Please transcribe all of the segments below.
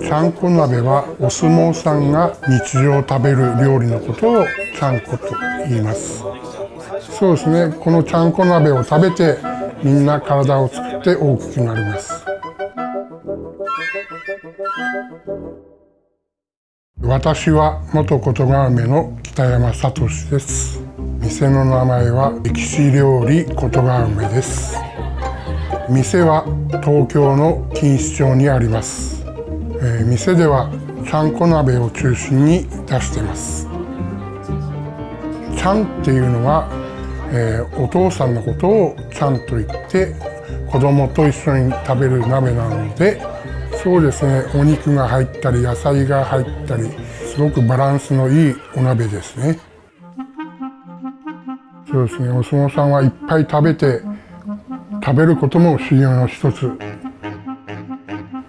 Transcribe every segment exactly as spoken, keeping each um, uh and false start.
ちゃんこ鍋はお相撲さんが日常食べる料理のことをちゃんこと言います。そうですね、このちゃんこ鍋を食べてみんな体を作って大きくなります。私は元琴ヶ梅の北山聡です。店の名前は歴史料理琴ヶ梅です。店は東京の錦糸町にあります。えー、店ではちゃんこ鍋を中心に出してます。ちゃんっていうのは、えー、お父さんのことをちゃんと言って子供と一緒に食べる鍋なので、そうですね、お肉が入ったり野菜が入ったり、すごくバランスのいいお鍋ですね。そうですね、お相撲さんはいっぱい食べて食べることも修行の一つ、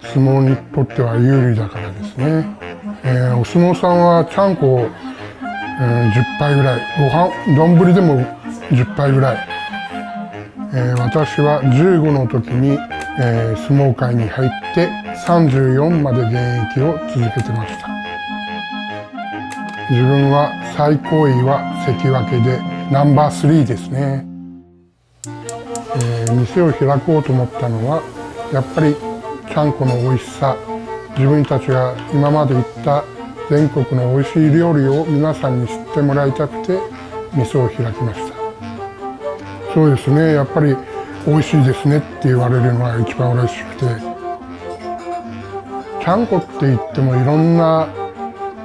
相撲にとっては有利だからですね。えー、お相撲さんはちゃんこを、えー、じゅっぱいぐらい、どんぶりでもじゅっぱいぐらい、えー、私はじゅうごの時に、えー、相撲界に入ってさんじゅうよんまで現役を続けてました。自分は最高位は関脇でナンバースリーですね。えー、店を開こうと思ったのはやっぱりちゃんこの美味しさ、自分たちが今まで行った全国の美味しい料理を皆さんに知ってもらいたくて店を開きました。そうですね、やっぱり美味しいですねって言われるのが一番嬉しくて、ちゃんこって言ってもいろんな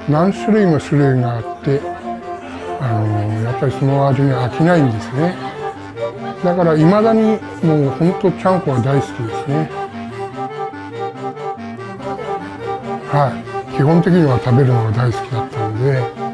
何種類も種類があって、あのやっぱりその味に飽きないんですね。だからいまだにもうほんとちゃんこは大好きですね。はい、基本的には食べるのが大好きだったので。